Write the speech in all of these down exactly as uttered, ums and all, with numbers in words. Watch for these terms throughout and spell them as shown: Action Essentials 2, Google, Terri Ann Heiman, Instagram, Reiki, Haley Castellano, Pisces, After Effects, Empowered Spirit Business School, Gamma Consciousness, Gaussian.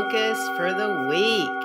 focus for the week.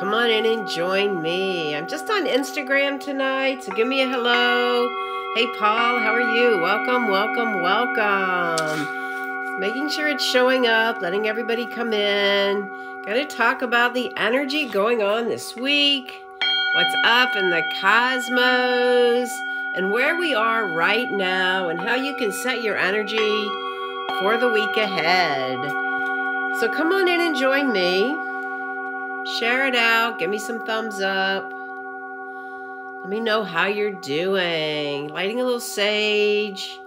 Come on in and join me. I'm just on Instagram tonight, so give me a hello. Hey, Paul, how are you? Welcome, welcome, welcome. Making sure it's showing up, letting everybody come in. Gonna talk about the energy going on this week, what's up in the cosmos, and where we are right now, and how you can set your energy for the week ahead. So come on in and join me. Share it out. Give me some thumbs up. Let me know how you're doing. Lighting a little sage.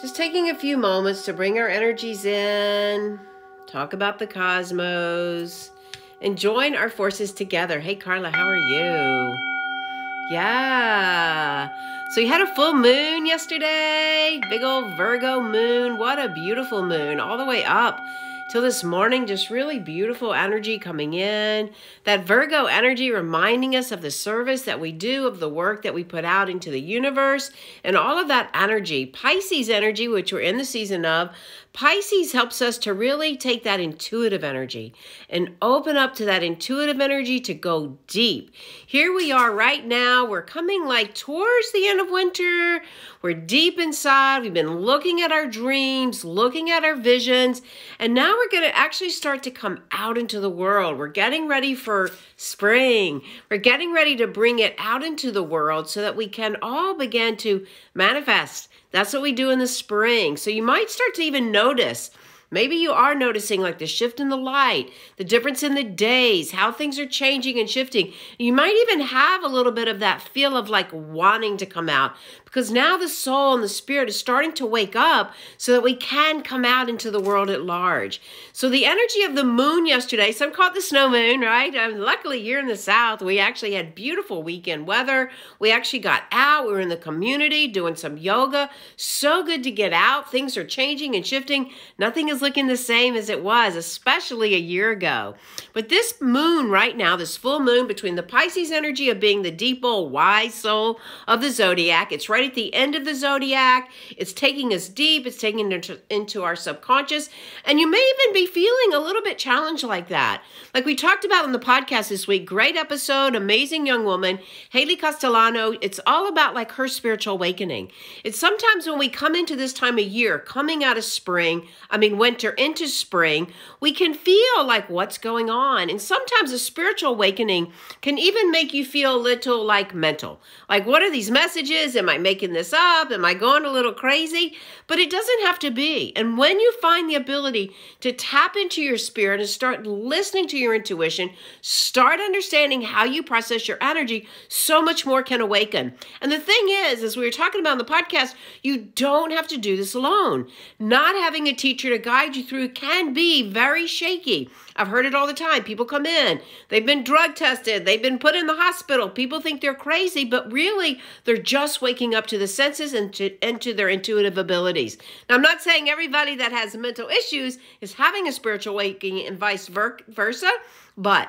Just taking a few moments to bring our energies in. Talk about the cosmos. And join our forces together. Hey, Carla, how are you? Yeah. So you had a full moon yesterday. Big old Virgo moon. What a beautiful moon. All the way up till this morning, just really beautiful energy coming in. That Virgo energy reminding us of the service that we do, of the work that we put out into the universe, and all of that energy. Pisces energy, which we're in the season of, Pisces helps us to really take that intuitive energy and open up to that intuitive energy to go deep. Here we are right now. We're coming like towards the end of winter. We're deep inside. We've been looking at our dreams, looking at our visions, and now we're going to actually start to come out into the world. We're getting ready for spring. We're getting ready to bring it out into the world so that we can all begin to manifest. That's what we do in the spring. So you might start to even notice, maybe you are noticing like the shift in the light, the difference in the days, how things are changing and shifting. You might even have a little bit of that feel of like wanting to come out, because now the soul and the spirit is starting to wake up so that we can come out into the world at large. So the energy of the moon yesterday, some call it the snow moon, right? Um, luckily, here in the South, we actually had beautiful weekend weather. We actually got out. We were in the community doing some yoga. So good to get out. Things are changing and shifting. Nothing is looking the same as it was, especially a year ago. But this moon right now, this full moon between the Pisces energy of being the deep old wise soul of the zodiac, it's right at the end of the zodiac, it's taking us deep, it's taking us into our subconscious, and you may even be feeling a little bit challenged like that. Like we talked about on the podcast this week, great episode, amazing young woman, Haley Castellano, it's all about like her spiritual awakening. It's sometimes when we come into this time of year, coming out of spring, I mean, when winter into spring, we can feel like what's going on. And sometimes a spiritual awakening can even make you feel a little like mental. Like, what are these messages? Am I making this up? Am I going a little crazy? But it doesn't have to be. And when you find the ability to tap into your spirit and start listening to your intuition, start understanding how you process your energy, so much more can awaken. And the thing is, as we were talking about on the podcast, you don't have to do this alone. Not having a teacher to guide you through can be very shaky. I've heard it all the time. People come in, they've been drug tested, they've been put in the hospital. People think they're crazy, but really they're just waking up to the senses and to, and to their intuitive abilities. Now, I'm not saying everybody that has mental issues is having a spiritual awakening and vice versa, but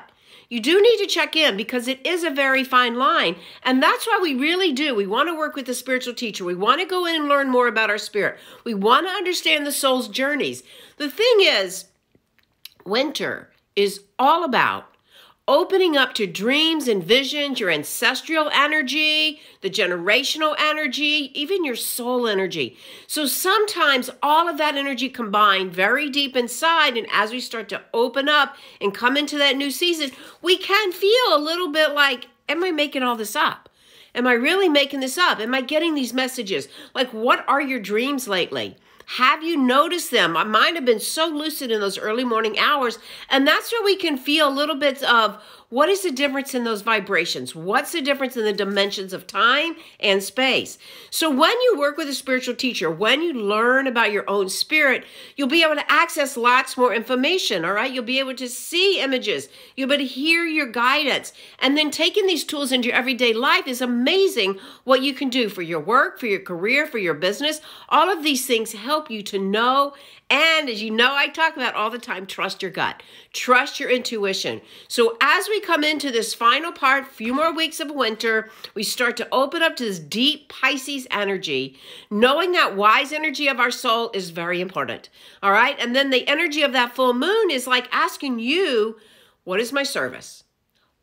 you do need to check in, because it is a very fine line. And that's why we really do. We want to work with a spiritual teacher. We want to go in and learn more about our spirit. We want to understand the soul's journeys. The thing is, winter is all about opening up to dreams and visions, your ancestral energy, the generational energy, even your soul energy. So sometimes all of that energy combined very deep inside, and as we start to open up and come into that new season, we can feel a little bit like, am I making all this up? Am I really making this up? Am I getting these messages? Like, what are your dreams lately? Have you noticed them? Mine have been so lucid in those early morning hours. And that's where we can feel little bits of, what is the difference in those vibrations? What's the difference in the dimensions of time and space? So when you work with a spiritual teacher, when you learn about your own spirit, you'll be able to access lots more information, all right? You'll be able to see images. You'll be able to hear your guidance. And then taking these tools into your everyday life is amazing what you can do for your work, for your career, for your business. All of these things help help you to know. And as you know, I talk about all the time, trust your gut, trust your intuition. So as we come into this final part, few more weeks of winter, we start to open up to this deep Pisces energy, knowing that wise energy of our soul is very important. All right. And then the energy of that full moon is like asking you, what is my service?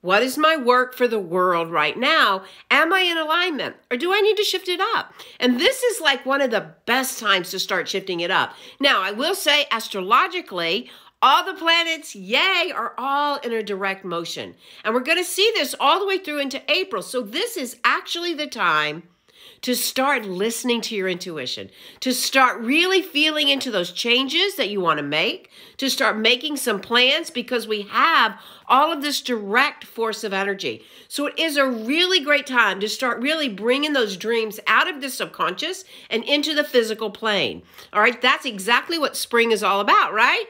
What is my work for the world right now? Am I in alignment or do I need to shift it up? And this is like one of the best times to start shifting it up. Now, I will say astrologically, all the planets, yay, are all in a direct motion. And we're going to see this all the way through into April. So this is actually the time to start listening to your intuition, to start really feeling into those changes that you want to make, to start making some plans because we have all of this direct force of energy. So it is a really great time to start really bringing those dreams out of the subconscious and into the physical plane. All right, that's exactly what spring is all about, right?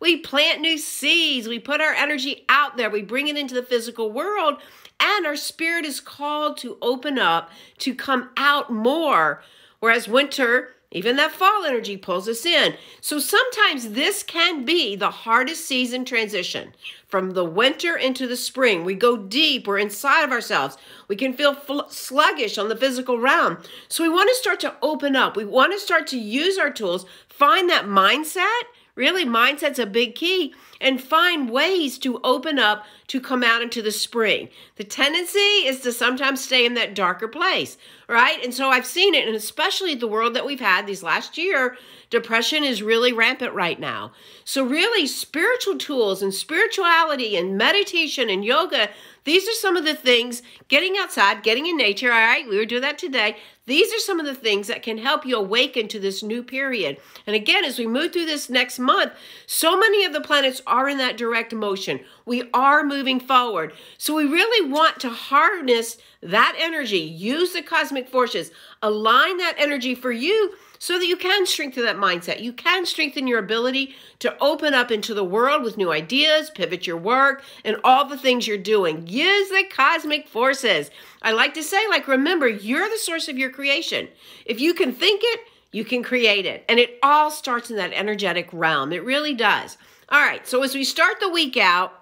We plant new seeds, we put our energy out there, we bring it into the physical world, and our spirit is called to open up, to come out more, whereas winter, even that fall energy pulls us in. So sometimes this can be the hardest season transition. From the winter into the spring, we go deep, we're inside of ourselves. We can feel sluggish on the physical realm. So we want to start to open up. We want to start to use our tools, find that mindset. Really, mindset's a big key, and find ways to open up to come out into the spring. The tendency is to sometimes stay in that darker place, right? And so I've seen it, and especially the world that we've had these last year, depression is really rampant right now. So really, spiritual tools and spirituality and meditation and yoga, these are some of the things, getting outside, getting in nature, all right? We were doing that today. These are some of the things that can help you awaken to this new period. And again, as we move through this next month, so many of the planets are in that direct motion. We are moving forward. So we really want to harness that energy, use the cosmic forces, align that energy for you so that you can strengthen that mindset. You can strengthen your ability to open up into the world with new ideas, pivot your work, and all the things you're doing. Use the cosmic forces. I like to say, like, remember, you're the source of your creation. If you can think it, you can create it. And it all starts in that energetic realm. It really does. All right, so as we start the week out,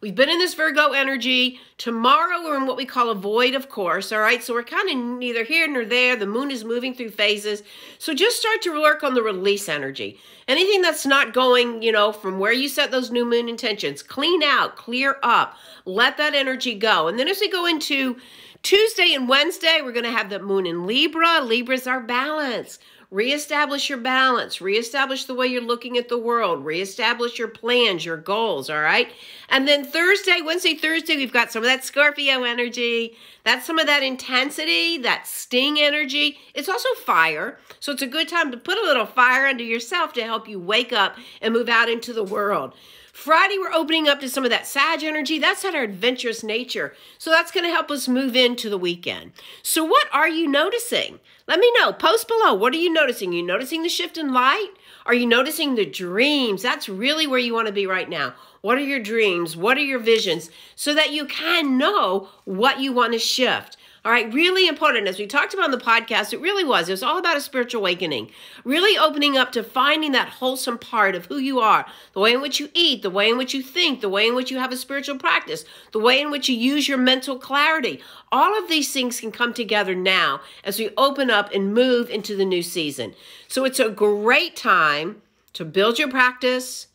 we've been in this Virgo energy. Tomorrow we're in what we call a void, of course, all right? So we're kind of neither here nor there. The moon is moving through phases. So just start to work on the release energy. Anything that's not going, you know, from where you set those new moon intentions, clean out, clear up, let that energy go. And then as we go into Tuesday and Wednesday, we're going to have the moon in Libra. Libra is our balance. Reestablish your balance, reestablish the way you're looking at the world, reestablish your plans, your goals, all right? And then Thursday, Wednesday, Thursday, we've got some of that Scorpio energy. That's some of that intensity, that sting energy. It's also fire, so it's a good time to put a little fire under yourself to help you wake up and move out into the world. Friday, we're opening up to some of that Sag energy. That's at our adventurous nature. So that's going to help us move into the weekend. So what are you noticing? Let me know. Post below. What are you noticing? Are you noticing the shift in light? Are you noticing the dreams? That's really where you want to be right now. What are your dreams? What are your visions? So that you can know what you want to shift. All right, really important. As we talked about on the podcast, it really was. It was all about a spiritual awakening, really opening up to finding that wholesome part of who you are, the way in which you eat, the way in which you think, the way in which you have a spiritual practice, the way in which you use your mental clarity. All of these things can come together now as we open up and move into the new season. So it's a great time to build your practice.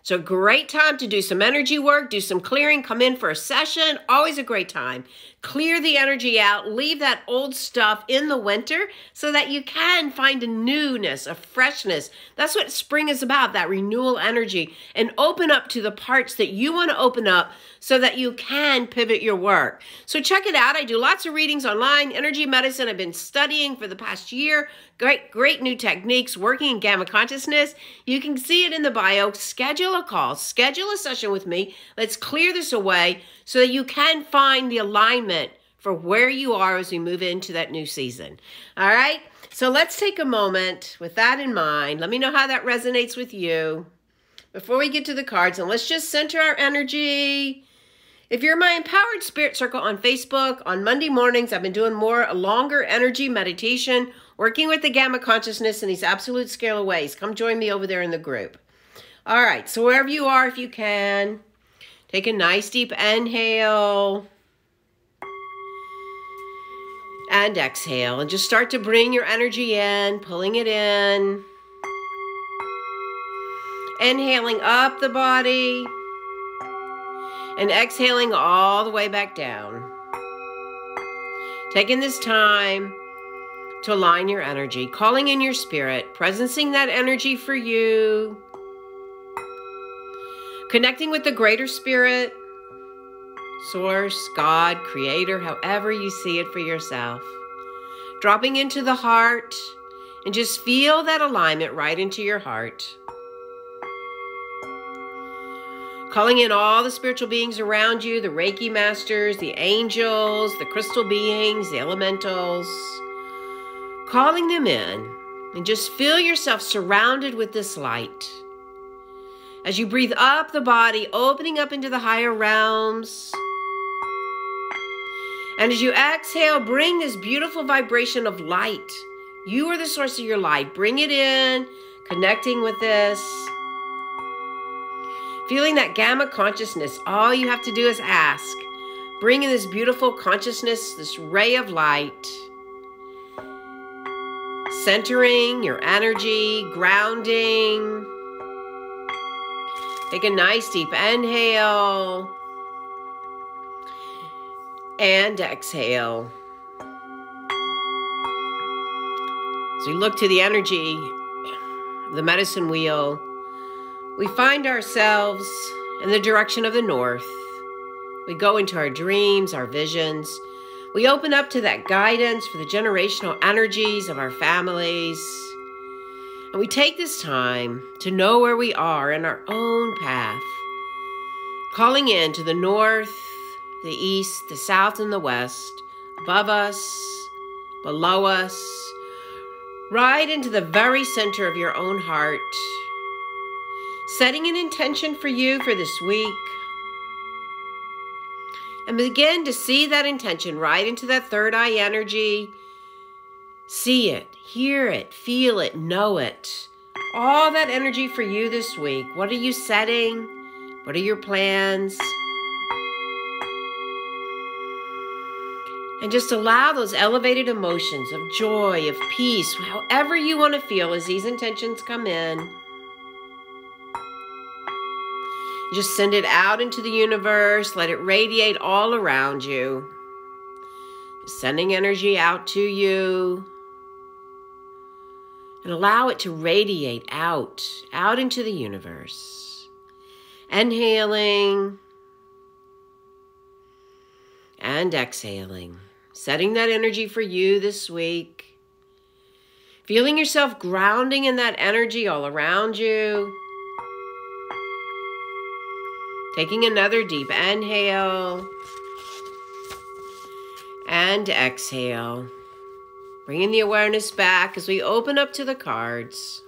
It's a great time to do some energy work, do some clearing, come in for a session. Always a great time. Clear the energy out, leave that old stuff in the winter so that you can find a newness, a freshness. That's what spring is about, that renewal energy. And open up to the parts that you want to open up so that you can pivot your work. So check it out. I do lots of readings online, energy medicine. I've been studying for the past year. Great, great new techniques, working in Gamma Consciousness. You can see it in the bio. Schedule a call, schedule a session with me. Let's clear this away so that you can find the alignment for where you are as we move into that new season. All right, so let's take a moment with that in mind. Let me know how that resonates with you before we get to the cards, and let's just center our energy. If you're my Empowered Spirit Circle on Facebook, on Monday mornings, I've been doing more longer energy meditation working with the Gamma Consciousness in these absolute scalar ways. Come join me over there in the group. All right, so wherever you are, if you can, take a nice deep inhale and exhale, and just start to bring your energy in, pulling it in, inhaling up the body and exhaling all the way back down. Taking this time to align your energy, calling in your spirit, presencing that energy for you, connecting with the greater spirit, source, God, creator, however you see it for yourself. Dropping into the heart and just feel that alignment right into your heart. Calling in all the spiritual beings around you, the Reiki masters, the angels, the crystal beings, the elementals. Calling them in and just feel yourself surrounded with this light. As you breathe up the body, opening up into the higher realms. And as you exhale, bring this beautiful vibration of light. You are the source of your light. Bring it in, connecting with this. Feeling that Gamma Consciousness, all you have to do is ask. Bring in this beautiful consciousness, this ray of light. Centering your energy, grounding. Take a nice deep inhale. And exhale. As we look to the energy, the medicine wheel, we find ourselves in the direction of the north. We go into our dreams, our visions. We open up to that guidance for the generational energies of our families. And we take this time to know where we are in our own path, calling in to the north, the east, the south, and the west, above us, below us, right into the very center of your own heart. Setting an intention for you for this week. And begin to see that intention right into that third eye energy. See it, hear it, feel it, know it. All that energy for you this week. What are you setting? What are your plans? And just allow those elevated emotions of joy, of peace, however you want to feel as these intentions come in. Just send it out into the universe. Let it radiate all around you. Sending energy out to you. And allow it to radiate out, out into the universe. Inhaling. And exhaling. Setting that energy for you this week. Feeling yourself grounding in that energy all around you. Taking another deep inhale and exhale. Bringing the awareness back as we open up to the cards.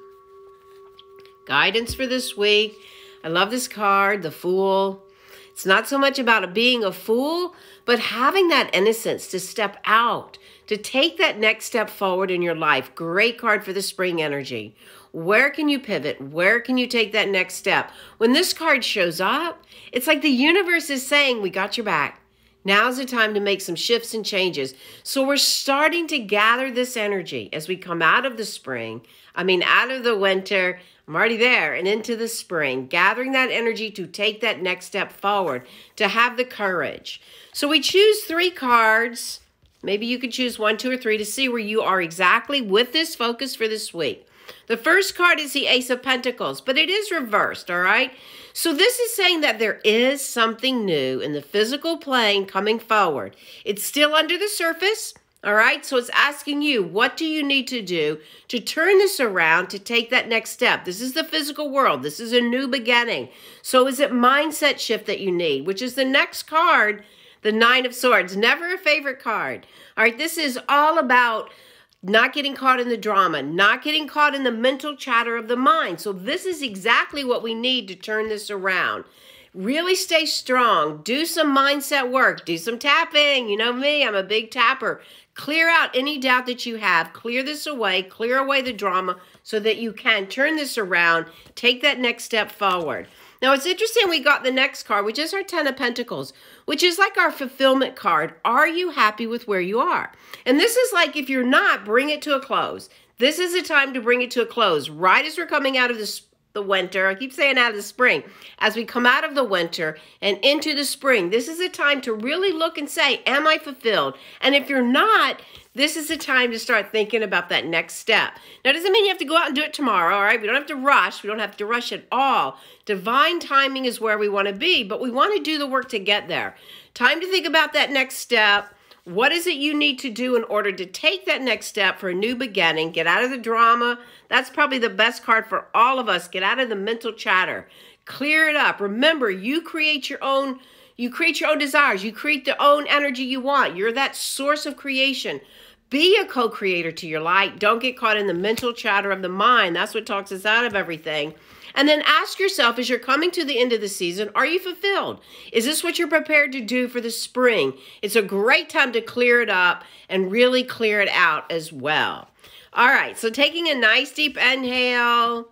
Guidance for this week. I love this card, the Fool. It's not so much about being a fool, but having that innocence to step out, to take that next step forward in your life. Great card for the spring energy. Where can you pivot? Where can you take that next step? When this card shows up, it's like the universe is saying, we got your back. Now's the time to make some shifts and changes. So we're starting to gather this energy as we come out of the spring. I mean, out of the winter, I'm already there, and into the spring, gathering that energy to take that next step forward, to have the courage. So we choose three cards. Maybe you could choose one, two, or three to see where you are exactly with this focus for this week. The first card is the Ace of Pentacles, but it is reversed, all right? So this is saying that there is something new in the physical plane coming forward. It's still under the surface, all right? So it's asking you, what do you need to do to turn this around, to take that next step? This is the physical world. This is a new beginning. So is it mindset shift that you need, which is the next card, the Nine of Swords, never a favorite card. All right, this is all about not getting caught in the drama, not getting caught in the mental chatter of the mind. So this is exactly what we need to turn this around. Really stay strong. Do some mindset work. Do some tapping. You know me, I'm a big tapper. Clear out any doubt that you have. Clear this away. Clear away the drama so that you can turn this around. Take that next step forward. Now, it's interesting we got the next card, which is our Ten of Pentacles, which is like our fulfillment card. Are you happy with where you are? And this is like, if you're not, bring it to a close. This is a time to bring it to a close. Right as we're coming out of this, the winter, I keep saying out of the spring, as we come out of the winter and into the spring, this is a time to really look and say, am I fulfilled? And if you're not, this is the time to start thinking about that next step. Now, it doesn't mean you have to go out and do it tomorrow, all right? We don't have to rush. We don't have to rush at all. Divine timing is where we want to be, but we want to do the work to get there. Time to think about that next step. What is it you need to do in order to take that next step for a new beginning? Get out of the drama. That's probably the best card for all of us. Get out of the mental chatter. Clear it up. Remember, you create your own, you create your own desires. You create the own energy you want. You're that source of creation. Be a co-creator to your light. Don't get caught in the mental chatter of the mind. That's what talks us out of everything. And then ask yourself, as you're coming to the end of the season, are you fulfilled? Is this what you're prepared to do for the spring? It's a great time to clear it up and really clear it out as well. All right, so taking a nice deep inhale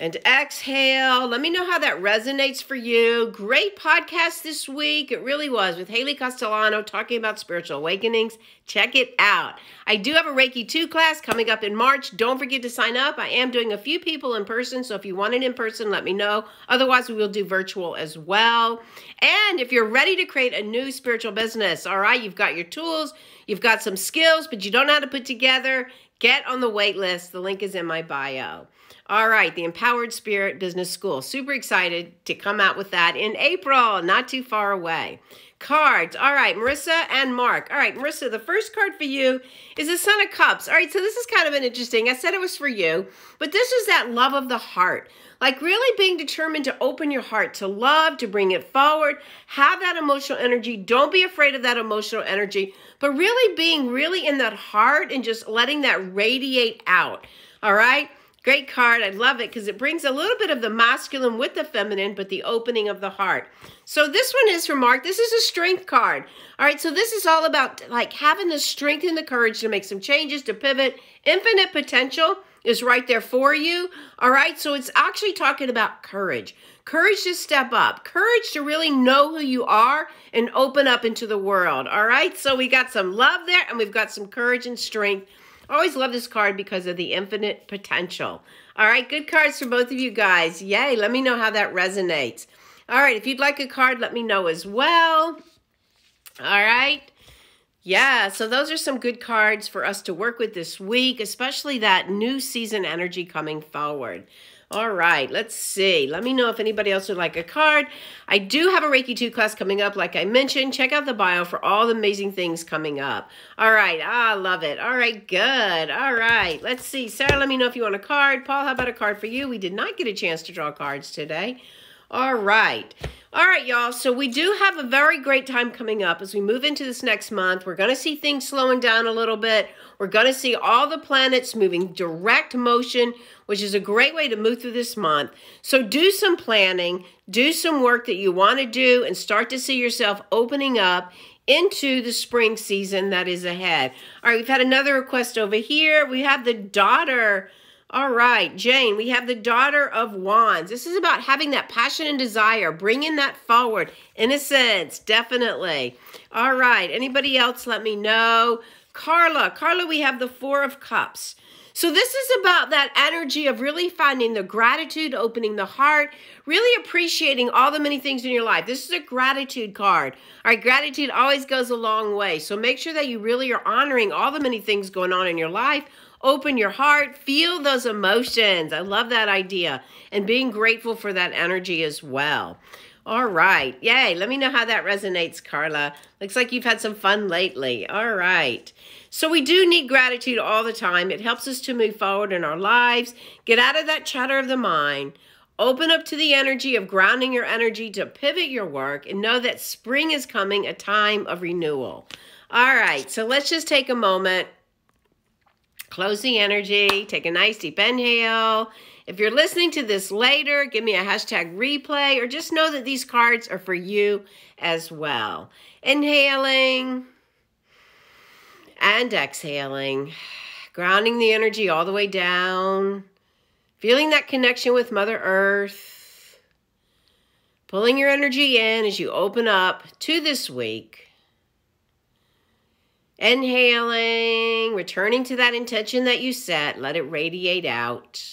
and exhale. Let me know how that resonates for you. Great podcast this week. It really was, with Haley Castellano talking about spiritual awakenings. Check it out. I do have a Reiki two class coming up in March. Don't forget to sign up. I am doing a few people in person, so if you want it in person, let me know. Otherwise, we will do virtual as well. And if you're ready to create a new spiritual business, all right, you've got your tools, you've got some skills, but you don't know how to put together, get on the wait list. The link is in my bio. All right, the Empowered Spirit Business School. Super excited to come out with that in April, not too far away. Cards. All right, Marissa and Mark. All right, Marissa, the first card for you is the Sun of Cups. All right, so this is kind of an interesting, I said it was for you, but this is that love of the heart. Like really being determined to open your heart to love, to bring it forward, have that emotional energy. Don't be afraid of that emotional energy, but really being really in that heart and just letting that radiate out. All right? Great card. I love it because it brings a little bit of the masculine with the feminine, but the opening of the heart. So this one is for Mark. This is a strength card. All right, so this is all about like having the strength and the courage to make some changes, to pivot. Infinite potential is right there for you. All right, so it's actually talking about courage. Courage to step up. Courage to really know who you are and open up into the world. All right, so we got some love there, and we've got some courage and strength. I always love this card because of the infinite potential. All right, good cards for both of you guys. Yay, let me know how that resonates. All right, if you'd like a card, let me know as well. All right. Yeah, so those are some good cards for us to work with this week, especially that new season energy coming forward. All right, let's see. Let me know if anybody else would like a card. I do have a Reiki two class coming up, like I mentioned. Check out the bio for all the amazing things coming up. All right, I love it. All right, good. All right, let's see. Sarah, let me know if you want a card. Paul, how about a card for you? We did not get a chance to draw cards today. All right. All right, y'all. So we do have a very great time coming up as we move into this next month. We're going to see things slowing down a little bit. We're going to see all the planets moving direct motion, which is a great way to move through this month. So do some planning, do some work that you want to do, and start to see yourself opening up into the spring season that is ahead. All right, we've had another request over here. We have the daughter. All right, Jane, we have the Daughter of Wands. This is about having that passion and desire, bringing that forward. Innocence, definitely. All right, anybody else, let me know. Carla, Carla, we have the Four of Cups. So this is about that energy of really finding the gratitude, opening the heart, really appreciating all the many things in your life. This is a gratitude card. All right, gratitude always goes a long way. So make sure that you really are honoring all the many things going on in your life. Open your heart, feel those emotions. I love that idea. And being grateful for that energy as well. All right. Yay. Let me know how that resonates, Carla. Looks like you've had some fun lately. All right. So we do need gratitude all the time. It helps us to move forward in our lives. Get out of that chatter of the mind. Open up to the energy of grounding your energy to pivot your work and know that spring is coming, a time of renewal. All right. So let's just take a moment. Close the energy. Take a nice deep inhale If you're listening to this later, give me a hashtag replay, or just know that these cards are for you as well. Inhaling and exhaling, grounding the energy all the way down, feeling that connection with Mother Earth, pulling your energy in as you open up to this week. Inhaling, returning to that intention that you set. Let it radiate out.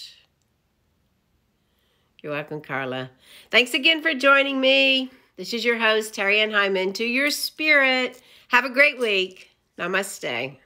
You're welcome, Carla. Thanks again for joining me. This is your host, Terri Ann Heiman, to your spirit. Have a great week. Namaste.